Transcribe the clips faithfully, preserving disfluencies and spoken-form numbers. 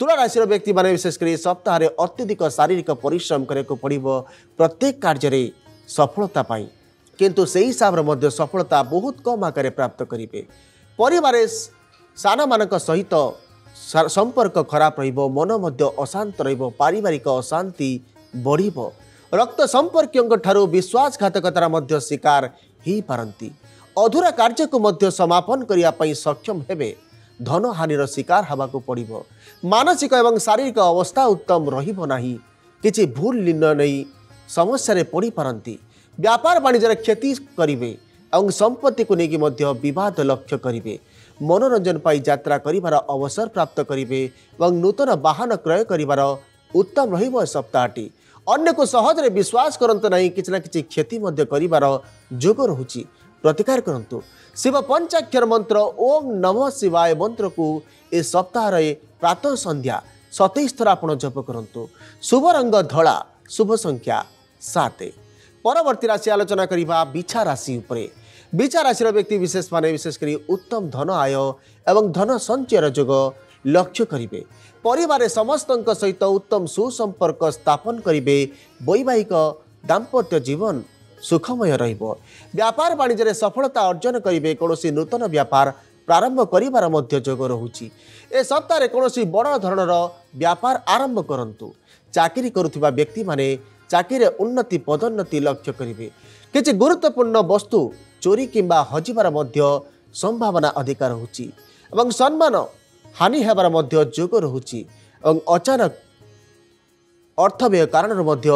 तुला राशि व्यक्ति माने विशेषकर सप्ताह अत्यधिक शारीरिक परिश्रम करने पड़ो प्रत्येक कार्य सफलता पाई किंतु से हिसाब से सफलता बहुत कम आकार प्राप्त करेंगे। परिवार सान मान सहित संपर्क खराब रहिबो, मन मध्य अशांत रहिबो, पारिवारिक अशांति बढ़िबो, रक्त संपर्कियों ठारू विश्वासघातकतार मध्य शिकार ही पारंती, अधूरा कार्य को मध्य समापन करिया पई सक्षम हेबे, धन हानिर शिकार हवाको पड़िबो, मानसिक एवं शारीरिक अवस्था उत्तम रहिबो नाही, किछि भूल निर्णय नहीं समस्या रे पड़ी पारंती, व्यापार वाणिज्य क्षति करिवे और संपत्ति को लेकिन मध्य विवाद लक्ष्य करिवे, मनोरंजन पाई यात्रा करिवार अवसर प्राप्त करिवे और नूतन वाहन क्रय करिवार उत्तम रहिबो। सप्ताहटी अन्य को सहजरे विश्वास करंतु नहीं, किछि ना किछि क्षति मध्य करिवार जोग रहुछि, प्रतिकार करंतु। शिव पंचाक्षर मंत्र ओम नमः शिवाय मंत्र को ए सप्ताह प्रातः संध्या सतैश थर आप जप करंतु। शुभ रंग धला, शुभ संख्या सात। परवर्ती राशि आलोचना करिबा बिछा राशि उपरे। बिछा राशि व्यक्ति विशेष माने विशेषकर उत्तम धन आय एवं धन संचयर जोग लक्ष्य करेंगे। परिवार समस्त सहित उत्तम सुसंपर्क स्थापन करेंगे। वैवाहिक दाम्पत्य जीवन सुखमय रहिबो। व्यापार वाणिज्य सफलता अर्जन करेंगे। कौन नूतन व्यापार प्रारंभ करिबार मध्य जोग रहुछि। ए सप्ताह कौन बड़ धरणर व्यापार आरंभ करंतु। चाकरी करुथिबा व्यक्ति माने चाकरी उन्नति पदोन्नति लक्ष्य करेंगे। किछि गुरुत्वपूर्ण वस्तु चोरी किंबा हजिबार मध्य संभावना अधिक रहुछि एवं सम्मान हानि हेबार मध्य जोग रहुछि एवं अचानक अर्थव्यय कारण मध्य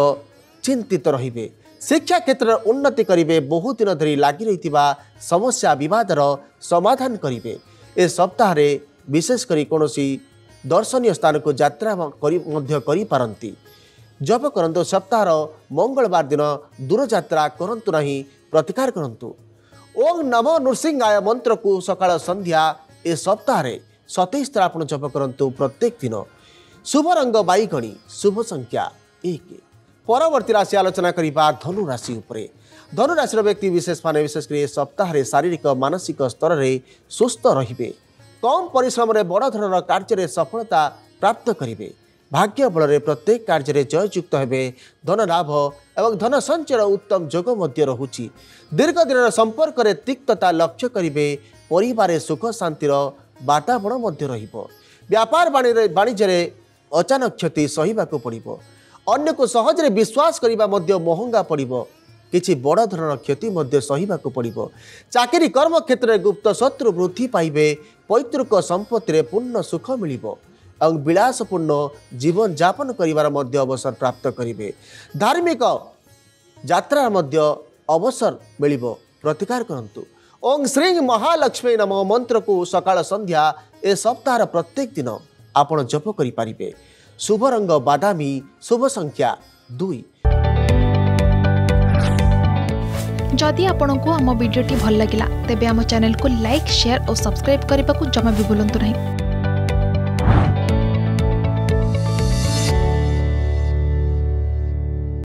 चिंतित रहिबे। शिक्षा क्षेत्र उन्नति करेंगे। बहुत दिन धरी लगी रही समस्या विवादर समाधान करेंगे। ए सप्ताह विशेषकर कौन दर्शनीय स्थान को यात्रा पारती जप करंतु। सप्ताह मंगलवार दिन दूर यात्रा करंतु नहीं, प्रतिकार करंतु। ओम नमः नृसिंहाय मंत्र को सकाल संध्या ए सप्ताह सतैश थर आप जप करंतु प्रत्येक दिन। शुभ रंग बैगणी, शुभ संख्या एक। परवर्ती राशि आलोचना करिबा धनु राशि उपरे। धनु राशि व्यक्ति विशेष माने विशेषकर सप्ताह शारीरिक मानसिक स्तर में सुस्थ रहिबे। कम परिश्रम रे बड़ धरणर कार्य सफलता प्राप्त करेंगे। भाग्य बल रे प्रत्येक कार्य जययुक्त हेबे। धन लाभ एवं धन संचय उत्तम जोग मध्य रहुछि। दीर्घ दिन संपर्क रे तिक्तता लक्ष्य करेंगे। परिवार सुख शांतिर वातावरण मध्य रहिबो। व्यापार वाणिज्य अचानक क्षति सहिबाकू पड़िबो। अन्य को सहजरे विश्वास करिबा मध्य महंगा पड़िबो। किछि बड़ धरणर क्षति मध्य सहिबाकू पड़िबो। चाकरी कर्म क्षेत्र में गुप्त शत्रु वृद्धि पाइबे। पैतृक संपत्ति रे पूर्ण सुख मिलिबो और विलासपूर्ण जीवन यापन करिवार मध्य अवसर प्राप्त करेंगे। धार्मिक यात्रा मध्य अवसर मिलिबो, प्रतिकार करंतु। ओम श्रीं महालक्ष्मी नमः मंत्र को सकाल संध्या ए सप्ताह प्रत्येक दिन आपण जप करि पारिबे। शुभ रंग बादामी, शुभ संख्या दुई। जदि आपण को आम भिडी भल लगा तेब आम चैनल को लाइक, शेयर और सब्सक्राइब करने को जमा भी बुलां नहीं।